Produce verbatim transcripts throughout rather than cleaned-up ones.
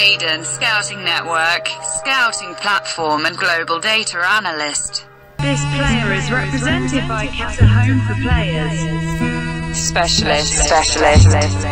Aiden Scouting Network, Scouting Platform and Global Data Analyst. This player is represented by CASA Home for Players. Specialist. Specialist. Specialist.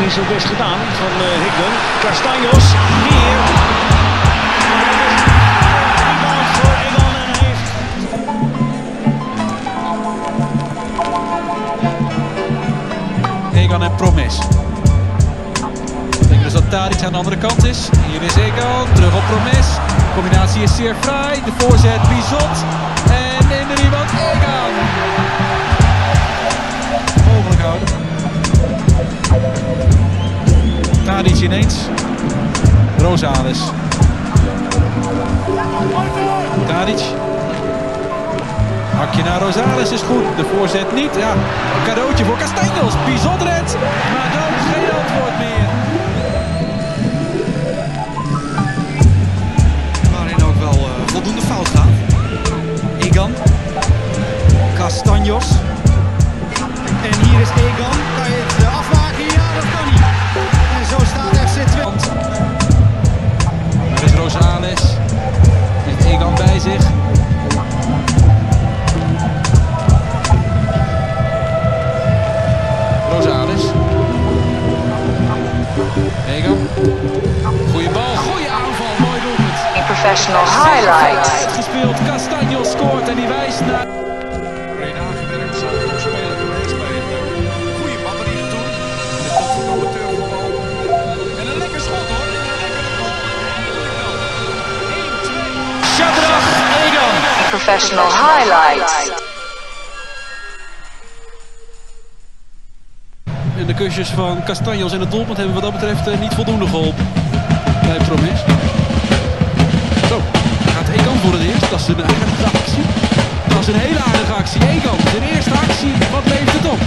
Niet zo best gedaan van uh, Hikman Castanje neer. Bal voor Eghan en heeft. Eghan en Promes. Ik denk dus dat Tadic aan de andere kant is. Hier is Eghan, terug op Promes. De combinatie is zeer fraai. De voorzet Pizot. En in de rebound Eghan. Mogelijk houden. Tadic ineens, Rosales, Tadic, Akina Rosales is goed, de voorzet niet, ja, een cadeautje voor Castaños, Pizodred, maar dan geen antwoord meer. Waarin ook wel uh, voldoende fout gaat. Eghan, Castaños, en hier is Eghan, kan je het uh, afmaken? Ja, dat kan niet. En zo staat F C Twente. Er is Rosales met Eghan bij zich. Rosales. Eghan. Goeie bal, goede aanval, mooi doelpunt. In professional highlights. Uitgespeeld, Castaños scoort en die wijst naar. Professional highlights. En de kusjes van Castaños en het doelpunt hebben wat dat betreft niet voldoende geholpen. Bij Promes. Zo, gaat Eghan voor het eerst. Dat is een aardige actie. Dat is een hele aardige actie. Eghan, zijn eerste actie. Wat levert het op?